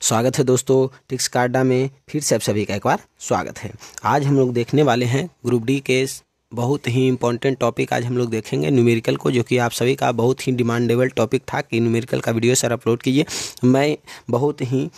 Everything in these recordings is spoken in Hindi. स्वागत है दोस्तों, टिक्स कार्डा में फिर से आप सभी का एक बार स्वागत है। आज हम लोग देखने वाले हैं ग्रुप डी के बहुत ही इंपॉर्टेंट टॉपिक। आज हम लोग देखेंगे न्यूमेरिकल को, जो कि आप सभी का बहुत ही डिमांडेबल टॉपिक था कि न्यूमेरिकल का वीडियो सर अपलोड कीजिए। मैं बहुत ही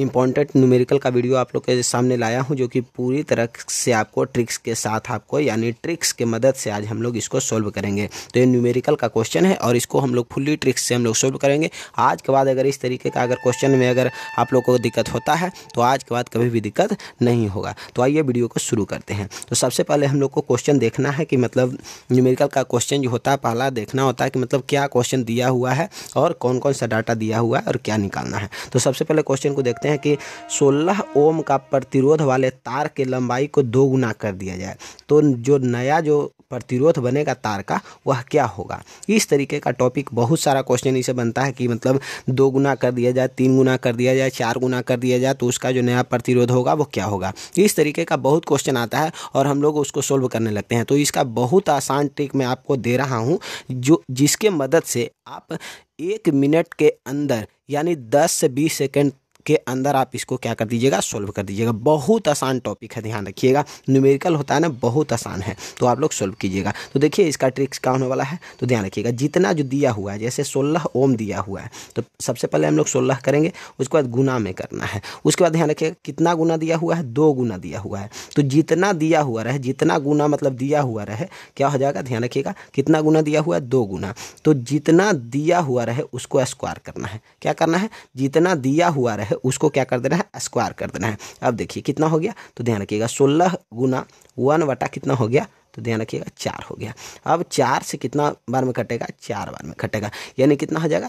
इम्पॉर्टेंट न्यूमेरिकल का वीडियो आप लोग के सामने लाया हूं, जो कि पूरी तरह से आपको ट्रिक्स के साथ आपको यानी ट्रिक्स के मदद से आज हम लोग इसको सोल्व करेंगे। तो ये न्यूमेरिकल का क्वेश्चन है और इसको हम लोग फुल्ली ट्रिक्स से हम लोग सोल्व करेंगे। आज के बाद अगर इस तरीके का अगर क्वेश्चन में अगर आप लोग को दिक्कत होता है तो आज के बाद कभी भी दिक्कत नहीं होगा। तो आइए वीडियो को शुरू करते हैं। तो सबसे पहले हम लोग को क्वेश्चन देखना है कि मतलब न्यूमेरिकल का क्वेश्चन जो होता है पहला देखना होता है कि मतलब क्या क्वेश्चन दिया हुआ है और कौन कौन सा डाटा दिया हुआ है और क्या निकालना है। तो सबसे पहले क्वेश्चन को हैं कि 16 ओम का प्रतिरोध वाले तार के लंबाई को 2 गुना कर दिया जाए तो जो नया जो प्रतिरोध बनेगा तार का वह क्या होगा। इस तरीके का टॉपिक बहुत सारा क्वेश्चन इसे बनता है कि मतलब 2 गुना कर दिया जाए, 3 गुना कर दिया जाए, 4 गुना कर दिया जाए तो उसका जो नया प्रतिरोध होगा वो क्या होगा। इस तरीके का बहुत क्वेश्चन आता है और हम लोग उसको सोल्व करने लगते हैं। तो इसका बहुत आसान ट्रिक मैं आपको दे रहा हूँ जो जिसके मदद से आप 1 मिनट के अंदर यानी 10 से 20 सेकेंड के अंदर आप इसको क्या कर दीजिएगा, सोल्व कर दीजिएगा। बहुत आसान टॉपिक है, ध्यान रखिएगा। न्यूमेरिकल होता है ना, बहुत आसान है, तो आप लोग सोल्व कीजिएगा। तो देखिए इसका ट्रिक्स क्या होने वाला है, तो ध्यान रखिएगा। जितना जो दिया हुआ है, जैसे 16 ओम दिया हुआ है तो सबसे पहले हम लोग 16 करेंगे, उसके बाद गुना में करना है। उसके बाद ध्यान रखिएगा कितना गुना दिया हुआ है, 2 गुना दिया हुआ है। तो जितना दिया हुआ रहे, जितना गुना मतलब दिया हुआ रहे क्या हो जाएगा, ध्यान रखिएगा कितना गुना दिया हुआ है, 2 गुना। तो जितना दिया हुआ रहे उसको स्क्वायर करना है। क्या करना है, जितना दिया हुआ रहे उसको क्या कर देना है, स्क्वायर कर देना है। अब देखिए कितना हो गया, तो ध्यान रखिएगा 16 गुना 1 बटा कितना हो गया, तो ध्यान रखिएगा 4 हो गया। अब 4 से कितना बार में कटेगा, 4 बार में कटेगा, यानी कितना हो जाएगा,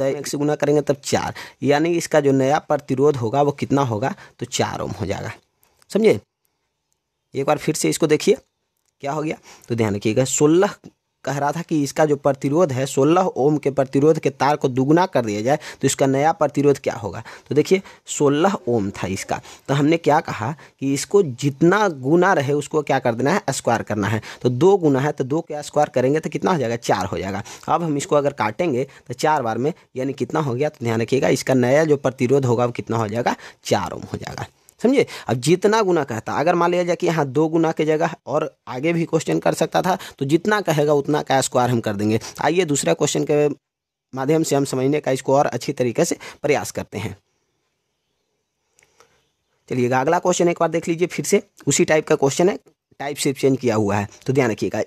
1 से गुना करेंगे तब 4, यानी इसका जो नया प्रतिरोध होगा वो कितना होगा, तो 4 ओम हो जाएगा। समझे, एक बार फिर से इसको देखिए क्या हो गया। तो ध्यान रखिएगा 16 कह रहा था कि इसका जो प्रतिरोध है 16 ओम के प्रतिरोध के तार को 2 गुना कर दिया जाए तो इसका नया प्रतिरोध क्या होगा। तो देखिए 16 ओम था इसका, तो हमने क्या कहा कि इसको जितना गुना रहे उसको क्या कर देना है, स्क्वायर करना है। तो 2 गुना है तो 2 का स्क्वायर करेंगे तो कितना हो जाएगा, 4 हो जाएगा। अब हम इसको अगर काटेंगे तो 4 बार में यानी कितना हो गया, तो ध्यान रखिएगा इसका नया जो प्रतिरोध होगा वो कितना हो जाएगा, 4 ओम हो जाएगा। समझिए, अब जितना गुना कहता, अगर मान लिया जाए कि यहाँ 2 गुना की जगह और आगे भी क्वेश्चन कर सकता था, तो जितना कहेगा उतना का स्क्वायर हम कर देंगे। आइए दूसरा क्वेश्चन के माध्यम से हम समझने का इसको और अच्छी तरीके से प्रयास करते हैं। चलिएगा अगला क्वेश्चन एक बार देख लीजिए, फिर से उसी टाइप का क्वेश्चन है, टाइप सिर्फ चेंज किया हुआ है। तो ध्यान रखिएगा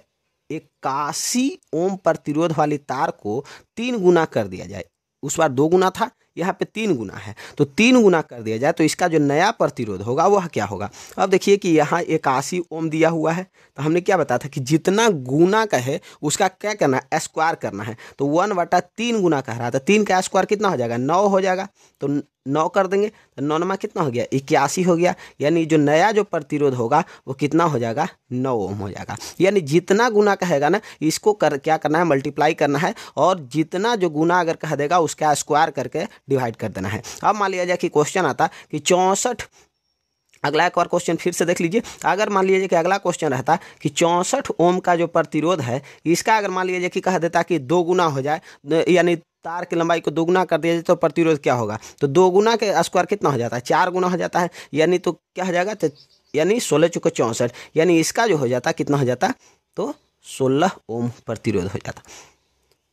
81 ओम प्रतिरोध वाली तार को 3 गुना कर दिया जाए, उस बार 2 गुना था यहाँ पे 3 गुना है तो 3 गुना कर दिया जाए तो इसका जो नया प्रतिरोध होगा वह क्या होगा। अब देखिए कि यहाँ 81 ओम दिया हुआ है तो हमने क्या बताया था कि जितना गुना का है उसका क्या करना है, स्क्वायर करना है। तो 1 बटा 3 गुना कह रहा था, 3 का स्क्वायर कितना हो जाएगा, 9 हो जाएगा। तो 9 कर देंगे तो 9 9 कितना हो गया, 81 हो गया, यानी जो नया जो प्रतिरोध होगा वो कितना हो जाएगा, 9 ओम हो जाएगा। यानी जितना गुना कहेगा ना इसको क्या करना है, मल्टीप्लाई करना है और जितना जो गुना अगर कह देगा उसका स्क्वायर करके डिवाइड कर देना है। अब मान लिया जाए कि क्वेश्चन आता कि 64, अगला एक और क्वेश्चन फिर से देख लीजिए। अगर मान लीजिए कि अगला क्वेश्चन रहता कि 64 ओम का जो प्रतिरोध है इसका अगर मान लीजिए कि कह देता कि 2 गुना हो जाए यानी तार की लंबाई को 2 गुना कर दिया जाए तो प्रतिरोध क्या होगा, तो 2 गुना के स्क्वायर कितना हो जाता है, 4 गुना हो जाता है। यानी तो क्या हो जाएगा, यानी 16 चौके 64, यानी इसका जो हो जाता कितना हो जाता, तो 16 ओम प्रतिरोध हो जाता।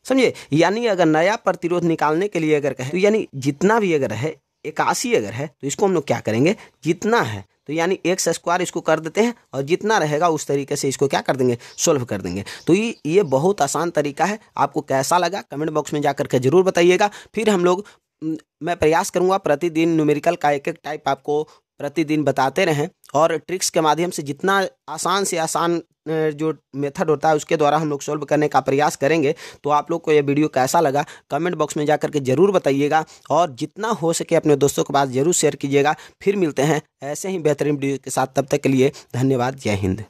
समझे, यानी अगर नया प्रतिरोध निकालने के लिए अगर कहें तो यानी जितना भी अगर है 81 अगर है तो इसको हम लोग क्या करेंगे, जितना है तो यानी 1 से स्क्वायर इसको कर देते हैं और जितना रहेगा उस तरीके से इसको क्या कर देंगे, सोल्व कर देंगे। तो ये बहुत आसान तरीका है। आपको कैसा लगा कमेंट बॉक्स में जाकर के जरूर बताइएगा। फिर हम लोग मैं प्रयास करूँगा प्रतिदिन न्यूमेरिकल का एक एक टाइप आपको प्रतिदिन बताते रहें और ट्रिक्स के माध्यम से जितना आसान से आसान जो मेथड होता है उसके द्वारा हम लोग सॉल्व करने का प्रयास करेंगे। तो आप लोग को ये वीडियो कैसा लगा कमेंट बॉक्स में जाकर के ज़रूर बताइएगा और जितना हो सके अपने दोस्तों के पास ज़रूर शेयर कीजिएगा। फिर मिलते हैं ऐसे ही बेहतरीन वीडियो के साथ, तब तक के लिए धन्यवाद, जय हिंद।